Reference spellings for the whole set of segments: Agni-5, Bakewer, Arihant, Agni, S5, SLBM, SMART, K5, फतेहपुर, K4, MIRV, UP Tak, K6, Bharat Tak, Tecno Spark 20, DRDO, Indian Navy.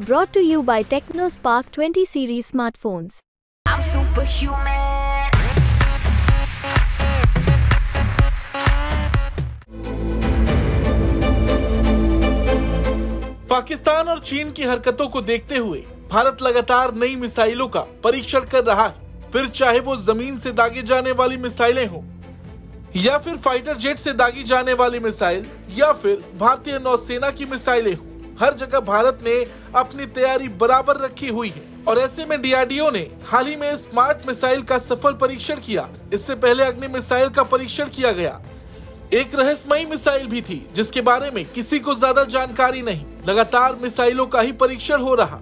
Brought to you by Techno Spark 20 series smartphones. I'm superhuman. Pakistan और चीन की हरकतों को देखते हुए भारत लगातार नई मिसाइलों का परीक्षण कर रहा है, फिर चाहे वो जमीन से दागी जाने वाली मिसाइलें हों या फिर फाइटर जेट से दागी जाने वाली मिसाइल या फिर भारतीय नौसेना की मिसाइलें हों। हर जगह भारत ने अपनी तैयारी बराबर रखी हुई है और ऐसे में डीआरडीओ ने हाल ही में स्मार्ट मिसाइल का सफल परीक्षण किया। इससे पहले अग्नि मिसाइल का परीक्षण किया गया। एक रहस्यमयी मिसाइल भी थी जिसके बारे में किसी को ज्यादा जानकारी नहीं। लगातार मिसाइलों का ही परीक्षण हो रहा,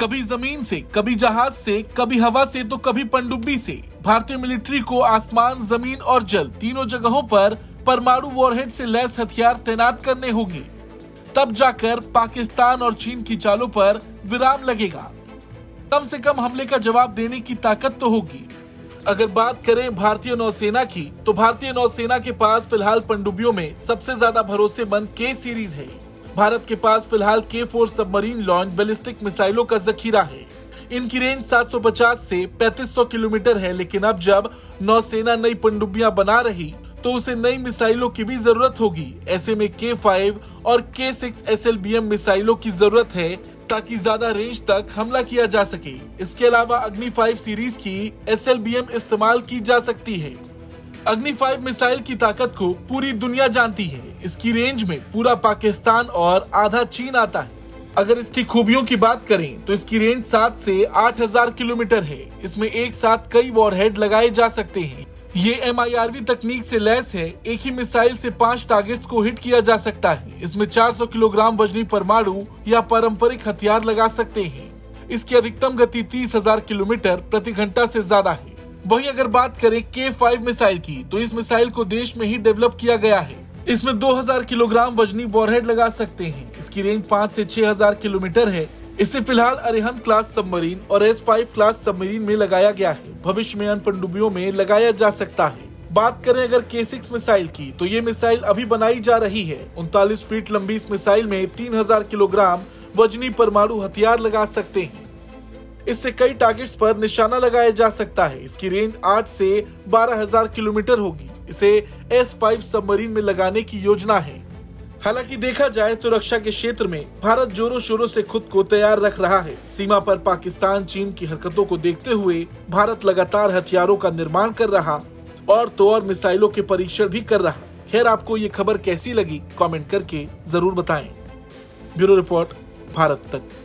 कभी जमीन से, कभी जहाज से, कभी हवा से तो कभी पनडुब्बी से। भारतीय मिलिट्री को आसमान, जमीन और जल तीनों जगहों पर परमाणु वॉरहेड से लैस हथियार तैनात करने होंगे, तब जाकर पाकिस्तान और चीन की चालों पर विराम लगेगा। कम से कम हमले का जवाब देने की ताकत तो होगी। अगर बात करें भारतीय नौसेना की, तो भारतीय नौसेना के पास फिलहाल पनडुब्बियों में सबसे ज्यादा भरोसेमंद K-सीरीज है। भारत के पास फिलहाल K4 सबमरीन लॉन्च बैलिस्टिक मिसाइलों का जखीरा है। इनकी रेंज 750 से 3500 किलोमीटर है, लेकिन अब जब नौसेना नई पनडुब्बियां बना रही तो उसे नई मिसाइलों की भी जरूरत होगी। ऐसे में K5 और K6 SLBM मिसाइलों की जरूरत है ताकि ज्यादा रेंज तक हमला किया जा सके। इसके अलावा Agni-5 सीरीज की SLBM इस्तेमाल की जा सकती है। Agni-5 मिसाइल की ताकत को पूरी दुनिया जानती है। इसकी रेंज में पूरा पाकिस्तान और आधा चीन आता है। अगर इसकी खूबियों की बात करें तो इसकी रेंज 7 से 8000 किलोमीटर है। इसमें एक साथ कई वॉरहेड लगाए जा सकते हैं। ये MIRV तकनीक से लैस है। एक ही मिसाइल से 5 टारगेट्स को हिट किया जा सकता है। इसमें 400 किलोग्राम वजनी परमाणु या पारंपरिक हथियार लगा सकते हैं। इसकी अधिकतम गति 30000 किलोमीटर प्रति घंटा से ज्यादा है। वहीं अगर बात करें K5 मिसाइल की, तो इस मिसाइल को देश में ही डेवलप किया गया है। इसमें 2000 किलोग्राम वजनी वॉरहेड लगा सकते हैं। इसकी रेंज 5 से 6000 किलोमीटर है। इसे फिलहाल अरिहंत क्लास सबमरीन और S5 क्लास सबमरीन में लगाया गया है। भविष्य में अन्य पनडुब्बियों में लगाया जा सकता है। बात करें अगर K6 मिसाइल की, तो ये मिसाइल अभी बनाई जा रही है। 39 फीट लंबी इस मिसाइल में 3000 किलोग्राम वजनी परमाणु हथियार लगा सकते हैं। इससे कई टारगेट्स पर निशाना लगाया जा सकता है। इसकी रेंज 8 से 12000 किलोमीटर होगी। इसे S5 सबमरीन में लगाने की योजना है। हालांकि देखा जाए तो रक्षा के क्षेत्र में भारत जोरों शोरों से खुद को तैयार रख रहा है। सीमा पर पाकिस्तान चीन की हरकतों को देखते हुए भारत लगातार हथियारों का निर्माण कर रहा और तो और मिसाइलों के परीक्षण भी कर रहा। खैर, आपको ये खबर कैसी लगी कमेंट करके जरूर बताएं। ब्यूरो रिपोर्ट, भारत तक।